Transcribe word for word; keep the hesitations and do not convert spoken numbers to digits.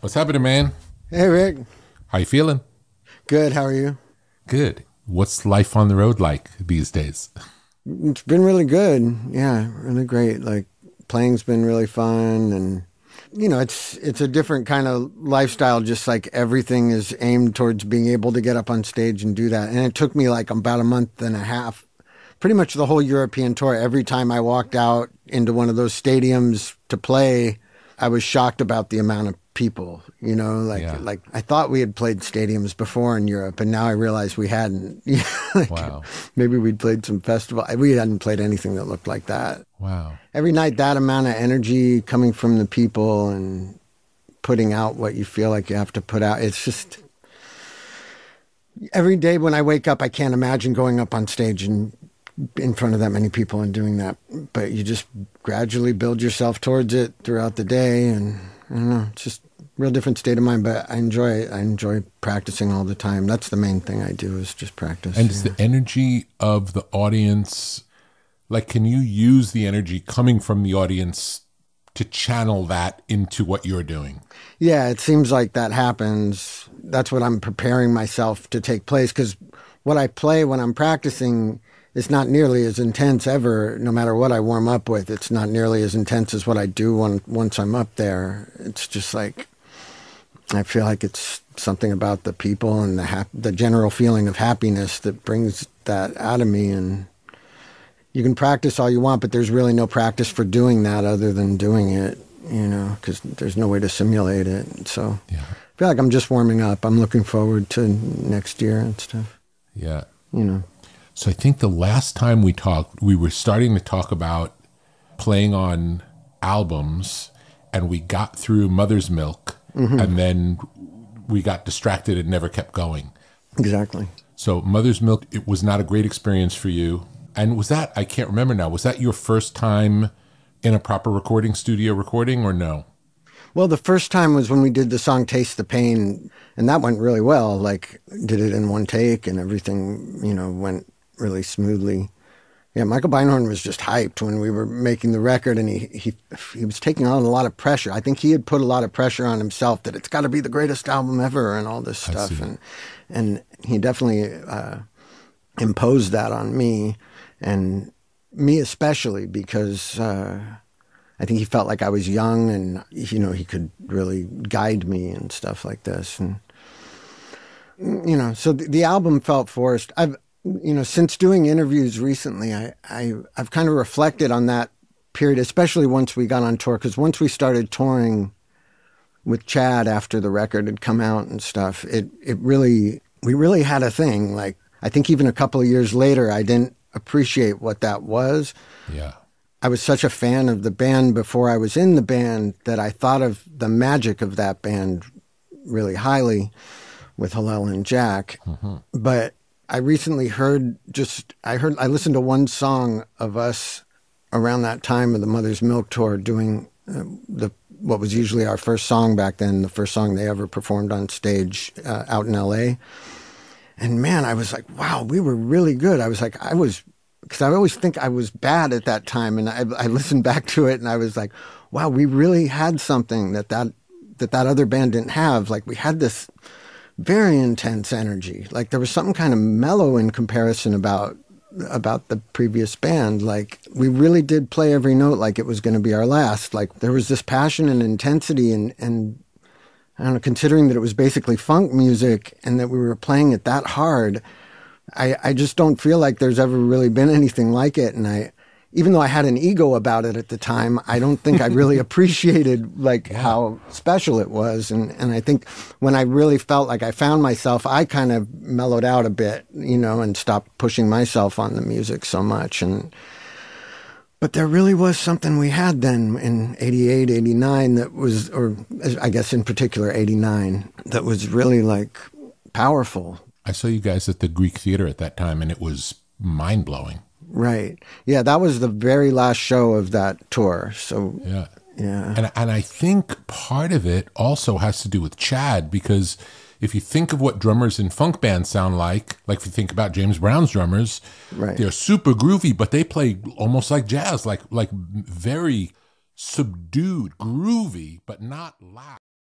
What's happening, man? Hey, Rick. How you feeling? Good. How are you? Good. What's life on the road like these days? It's been really good. Yeah, really great. Like, playing's been really fun, and you know, it's it's a different kind of lifestyle. Just like everything is aimed towards being able to get up on stage and do that. And it took me like about a month and a half, pretty much the whole European tour. Every time I walked out into one of those stadiums to play, I was shocked about the amount of people. You know, like yeah. like I thought we had played stadiums before in Europe, and now I realize we hadn't. Like, wow. Maybe we'd played some festival. We hadn't played anything that looked like that. Wow. Every night, that amount of energy coming from the people and putting out what you feel like you have to put out. It's just every day when I wake up, I can't imagine going up on stage and in front of that many people and doing that. But you just gradually build yourself towards it throughout the day. And I don't know, it's just a real different state of mind. But I enjoy it. I enjoy practicing all the time. That's the main thing I do is just practice. And it's yeah. the energy of the audience. Like, can you use the energy coming from the audience to channel that into what you're doing? Yeah, it seems like that happens. That's what I'm preparing myself to take place, because what I play when I'm practicing is not nearly as intense ever, no matter what I warm up with. It's not nearly as intense as what I do when, once I'm up there. It's just like, I feel like it's something about the people and the hap- the general feeling of happiness that brings that out of me. And you can practice all you want, but there's really no practice for doing that other than doing it, you know, because there's no way to simulate it. So yeah. I feel like I'm just warming up. I'm looking forward to next year and stuff. Yeah. You know. So I think the last time we talked, we were starting to talk about playing on albums, and we got through Mother's Milk, mm-hmm. and then we got distracted and never kept going. Exactly. So Mother's Milk, it was not a great experience for you. And was that, I can't remember now, was that your first time in a proper recording studio recording or no? Well, the first time was when we did the song Taste the Pain, and that went really well. Like, did it in one take and everything, you know, went really smoothly. Yeah, Michael Beinhorn was just hyped when we were making the record, and he, he, he was taking on a lot of pressure. I think he had put a lot of pressure on himself that it's got to be the greatest album ever and all this stuff. And, and he definitely uh, imposed that on me. And me especially, because uh, I think he felt like I was young and, you know, he could really guide me and stuff like this. And, you know, so the, the album felt forced. I've, you know, since doing interviews recently, I, I, I've kind of reflected on that period, especially once we got on tour, because once we started touring with Chad after the record had come out and stuff, it, it really, we really had a thing. Like, I think even a couple of years later, I didn't appreciate what that was. Yeah. I was such a fan of the band before I was in the band that I thought of the magic of that band really highly with Hillel and Jack. Mm-hmm. But I recently heard just, I heard, I listened to one song of us around that time of the Mother's Milk tour doing the what was usually our first song back then, the first song they ever performed on stage uh, out in L A. And man, I was like, wow, we were really good. I was like, I was, because I always think I was bad at that time. And I, I listened back to it and I was like, wow, we really had something that that, that that other band didn't have. Like, we had this very intense energy. Like, there was something kind of mellow in comparison about, about the previous band. Like, we really did play every note like it was going to be our last. Like, there was this passion and intensity and, and, I don't know, considering that it was basically funk music and that we were playing it that hard, I, I just don't feel like there's ever really been anything like it. And I, even though I had an ego about it at the time, I don't think I really appreciated like yeah. how special it was. And, and I think when I really felt like I found myself, I kind of mellowed out a bit, you know, and stopped pushing myself on the music so much. And But there really was something we had then in eighty-eight, eighty-nine that was, or I guess in particular eighty-nine, that was really like powerful. I saw you guys at the Greek Theater at that time and it was mind-blowing. Right. Yeah, that was the very last show of that tour. So yeah. yeah. And and I think part of it also has to do with Chad, because if you think of what drummers in funk bands sound like, like if you think about James Brown's drummers, right. they're super groovy, but they play almost like jazz, like like very subdued, groovy, but not loud.